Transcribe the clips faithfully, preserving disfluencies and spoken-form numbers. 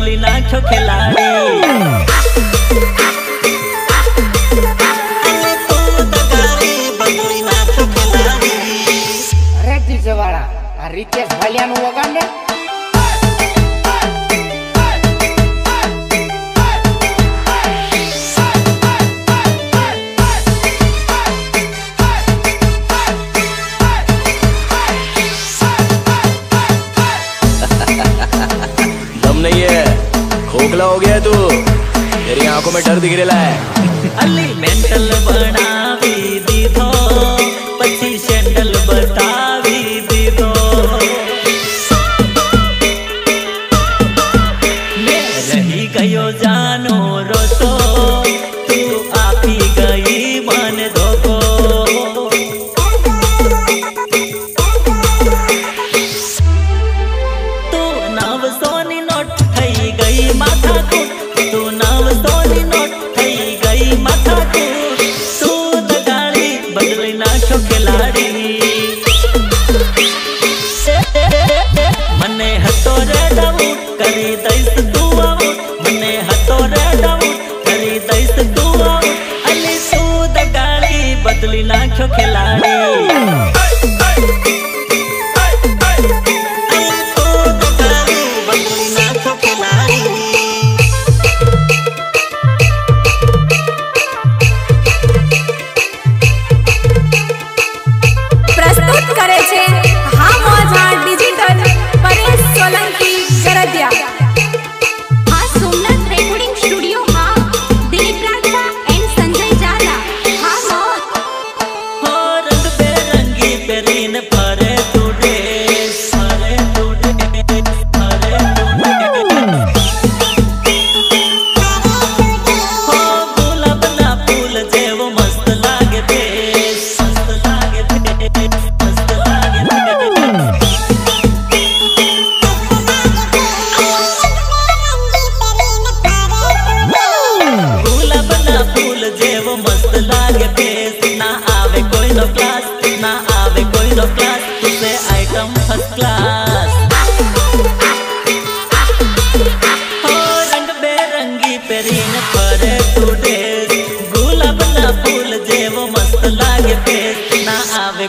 बदली नाचो खिलाड़ी रितेश भैया वगाने दम नहीं है, खोखला हो गया तू, तेरी आंखों में डर दिख रहा है। अली मेंटल बनावी दी दो पति सैंडल बता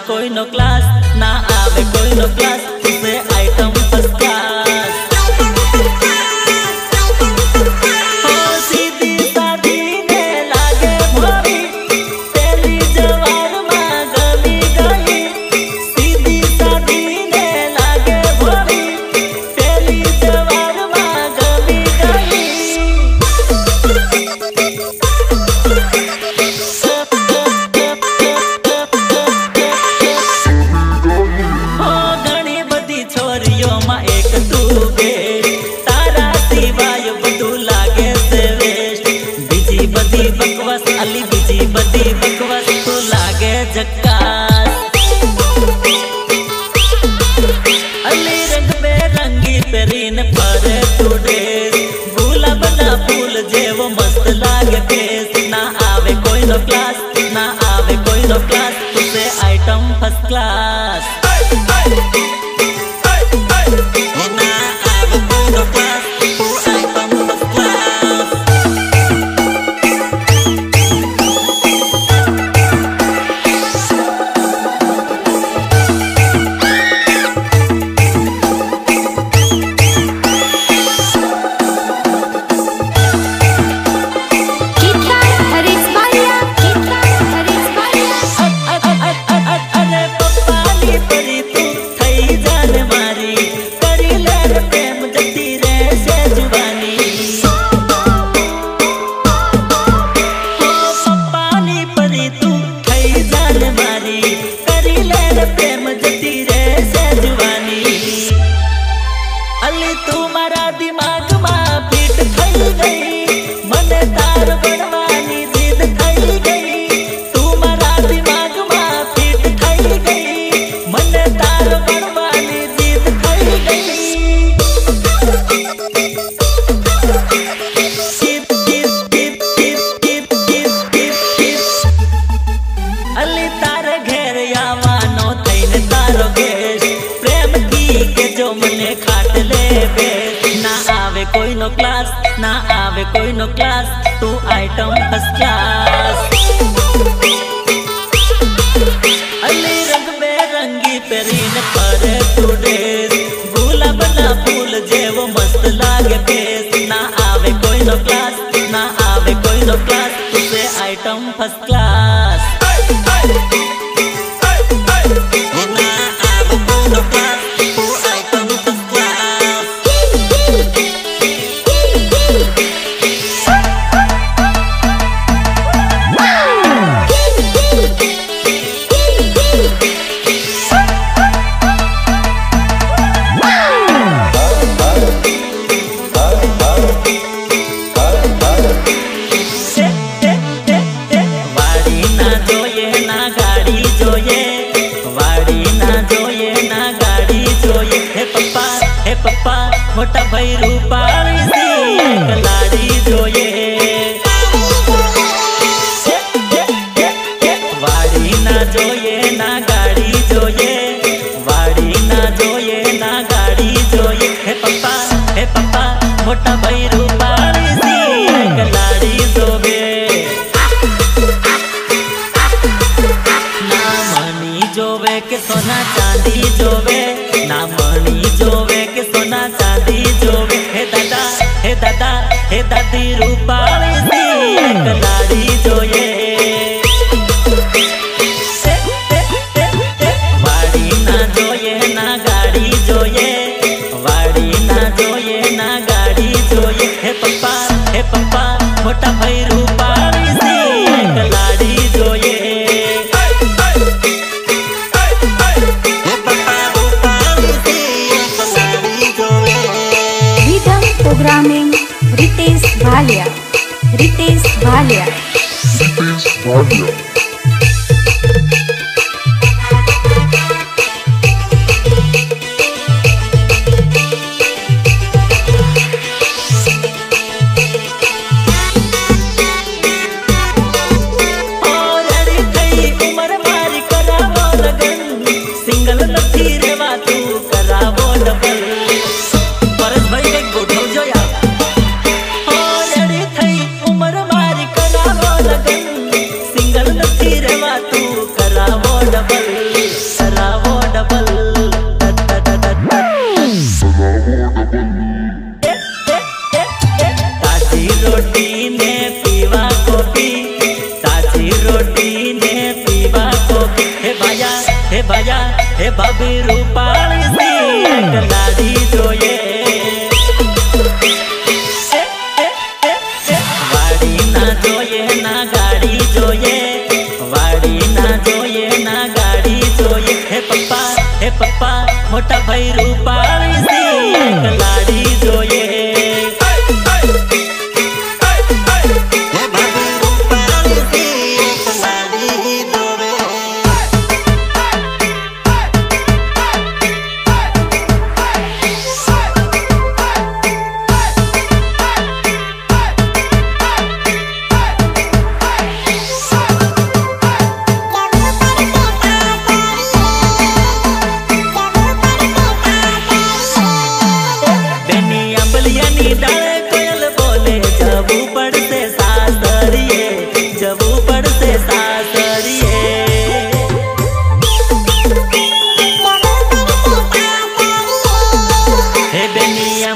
कोई नो क्लास ना आवे, कोई नो क्लास तुझे आइटम फर्स्ट क्लास। हो सीधी सादी ने लागे भाभी, तेरी जवार माँ गली गली। सीधी सादी ने लागे भाभी, तेरी जवार माँ गली गली। But कोई नो क्लास, ना आवे कोई नो क्लास, तू आइटम फर्स्ट क्लास। अली रंग बेरंगी पेरीन परे तू ड्रेस, भूला बना फूल जे वो मस्त लागे फेस। ना आवे कोई नो क्लास, ना आवे कोई नो क्लास, तुझे आइटम फर्स्ट क्लास। मोटा भाई रूपाली सी कलाड़ी जो ये वाड़ी ना जो ये ना गाड़ी जो ये वाड़ी ना जो ये ना गाड़ी जो ये। हे पप्पा हे पप्पा मोटा भाई रूपाली सी कलाड़ी जो बे ना मनी जो वे के सोना चांदी जो वे ना मनी जो वे के सोना चांदी जो वे। हे दादा हे दादा हे दादी रूपाली सी कलाड़ी जो ये वाड़ी ना जो ये ना गाड़ी जो ये वाड़ी ना जो ये ना गाड़ी जो ये। हे पप्पा हे पप्पा मोटा भाई रूपाली सी कलाड़ी जो ये। प्रोग्रामिंग रितेश भालिया रितेश भालिया रितेश भालिया। हे भाभी रूपाली सी कलाड़ी जो ये वाड़ी ना जो ये ना गाड़ी जो ये वाड़ी ना जो ये ना गाड़ी जो ये। हे पप्पा हे पप्पा मोटा भाई रूपाली सी कलाड़ी जो ये।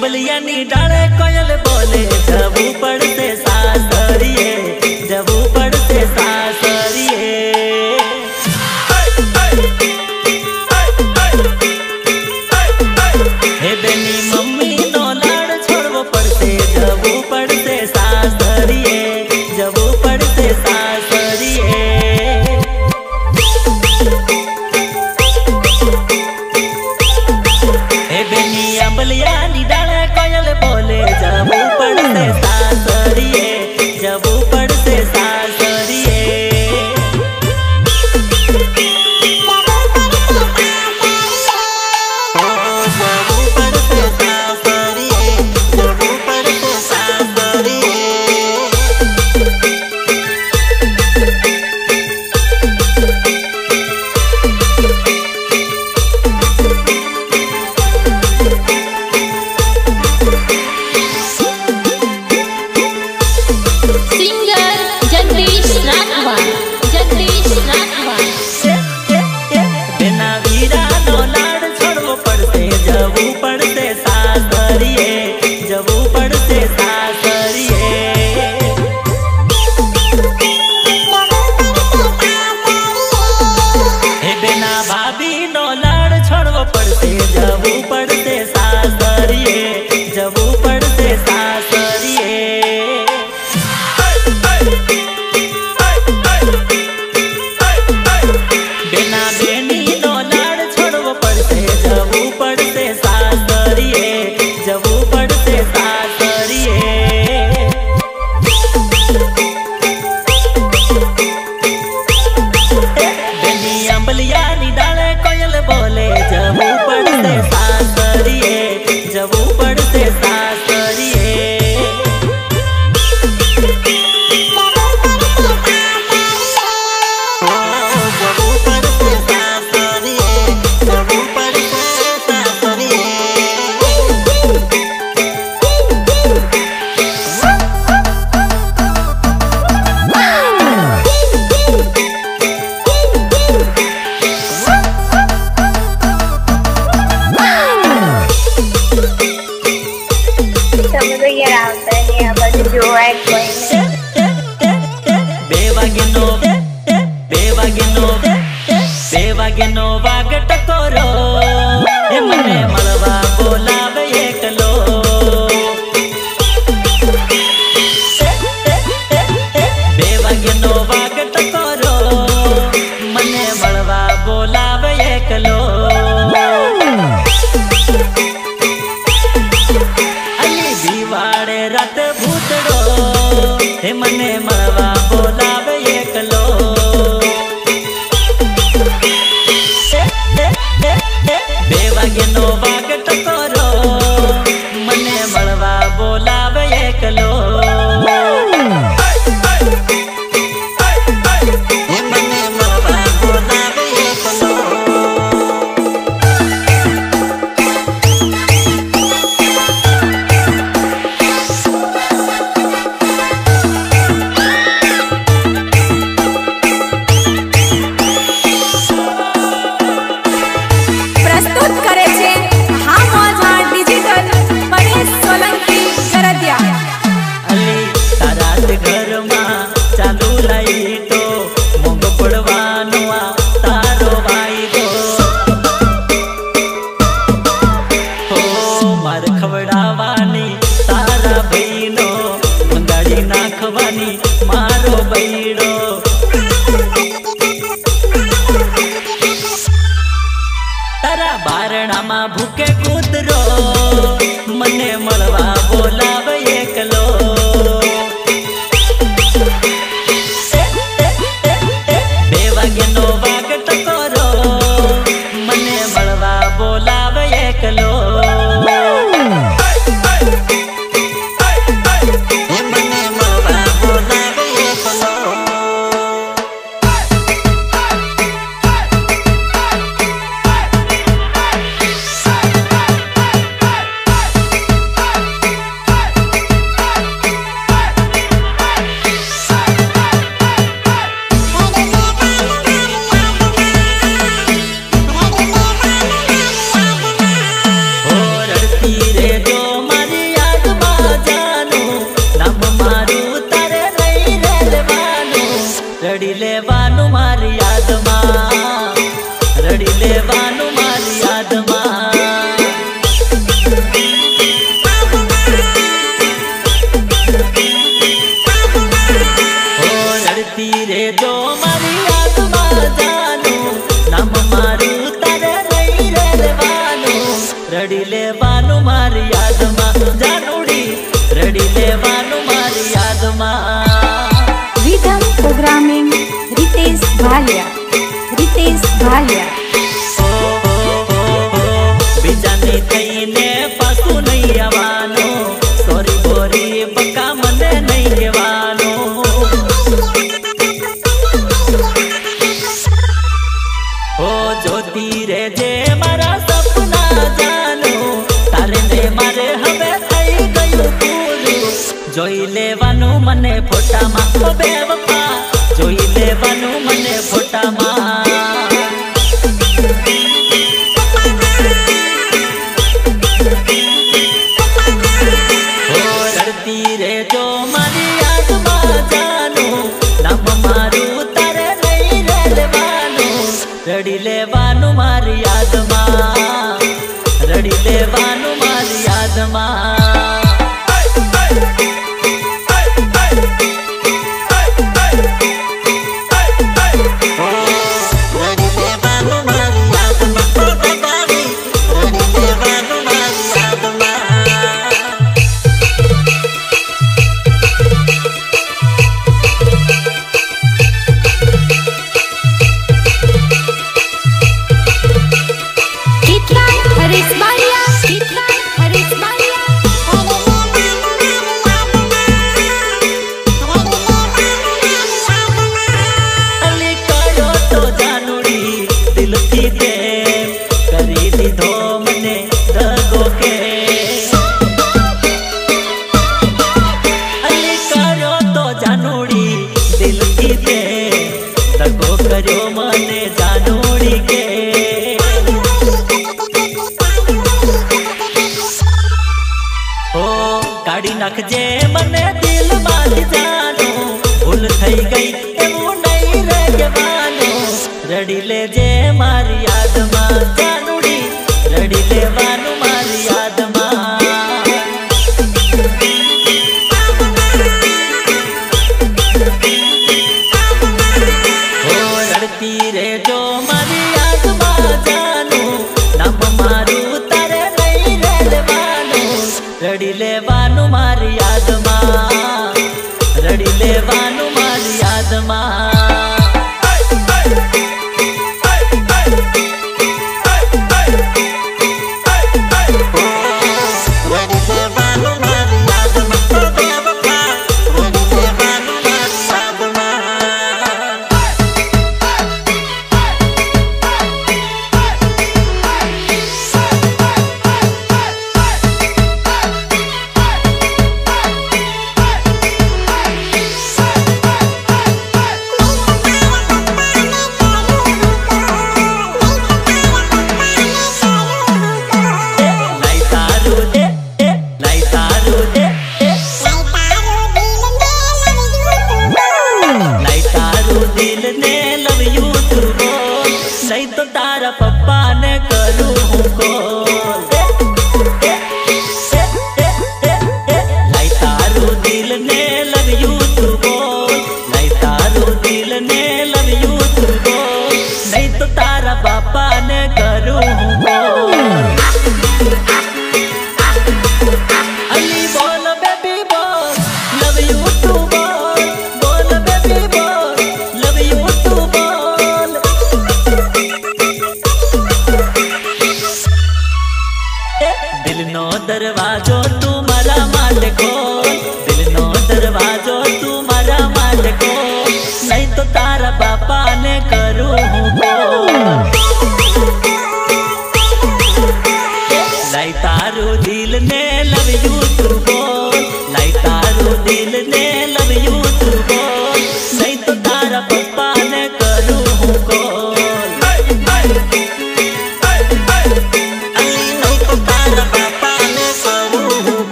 बलिया निडाले कोयल बोले जब ऊपर से सासरिए। I'm going to do it for you. मने मरवा बोलावे एकलो बेवा के नोवा के टकोरो मने मरवा बोलावे एकलो मने मरवा बोलावे एकलो भूखे कूदरो मने मलवा बोलावे एकलो बेवा के नोवा के टकोरो मने मलवा बोलावे एकलो मने मलवा बोलावे एकलो भालिया, रितेश भालिया ओ ओ ओ ओ बिजाने तईने पासू नहीं आवानो सोरी बोरी बका मने नहीं गेवानो ओ ज्योति रे जे मारा सपना जानो तारे ने मारे हवे सही गयो पूरू जोई लेवानो मने फोटा मा ओ बेवफा जोई लेवानो मने फोटा मा हो रड़ती रे जो मारी आत्मा जानो नाम मारू तारे नहीं रड़वानो रड़ी लेवानो मारी आत्मा रड़ी लेवानो मारी आत्मा रखजे मने दिल बाली जानो भूल थई गई एमो नहीं रहे बानो रड़ी ले जे मारी याद मां जानुड़ी रड़ी ले बानो मारी याद मां।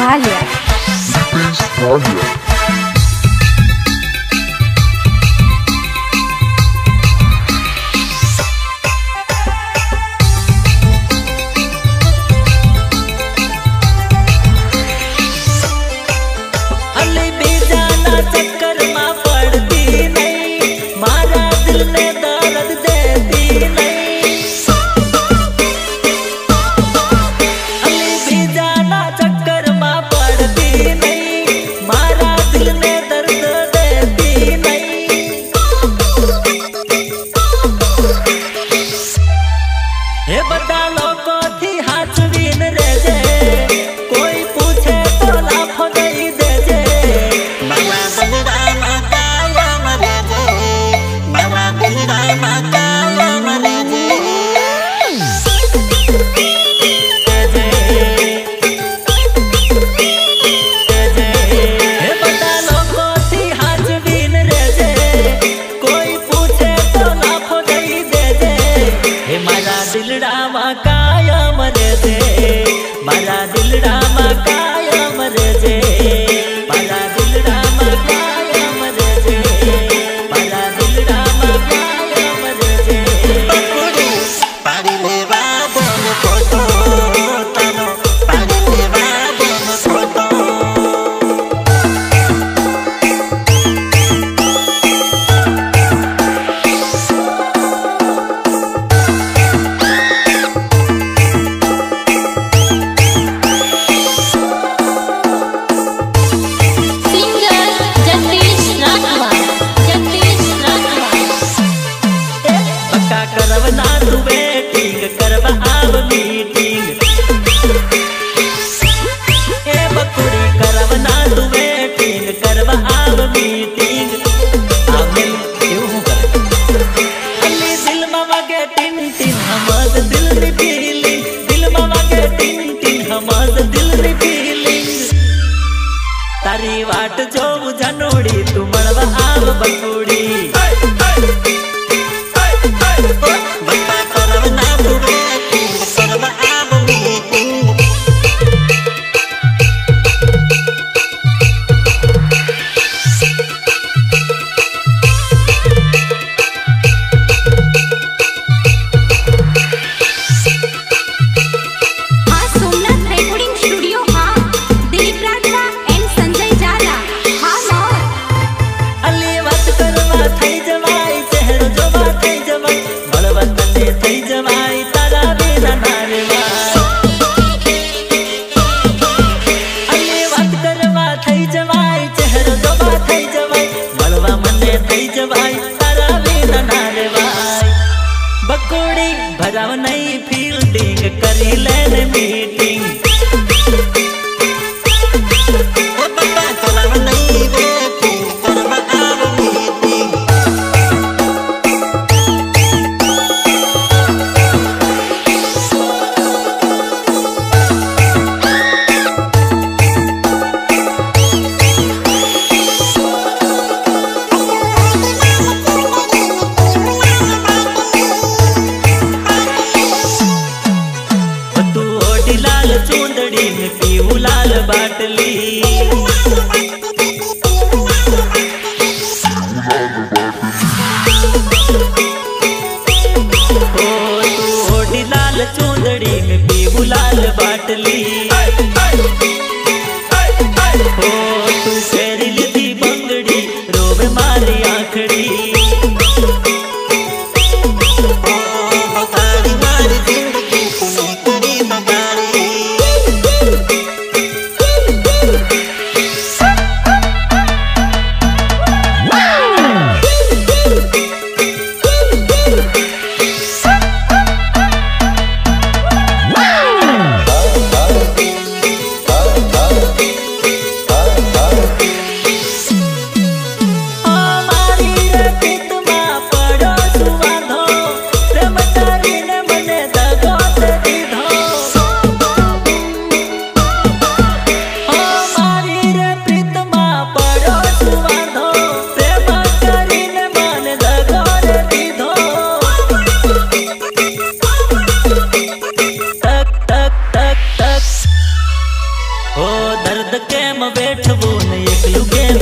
Italia. Italia. दर्द के म बैठबो न एकलू के।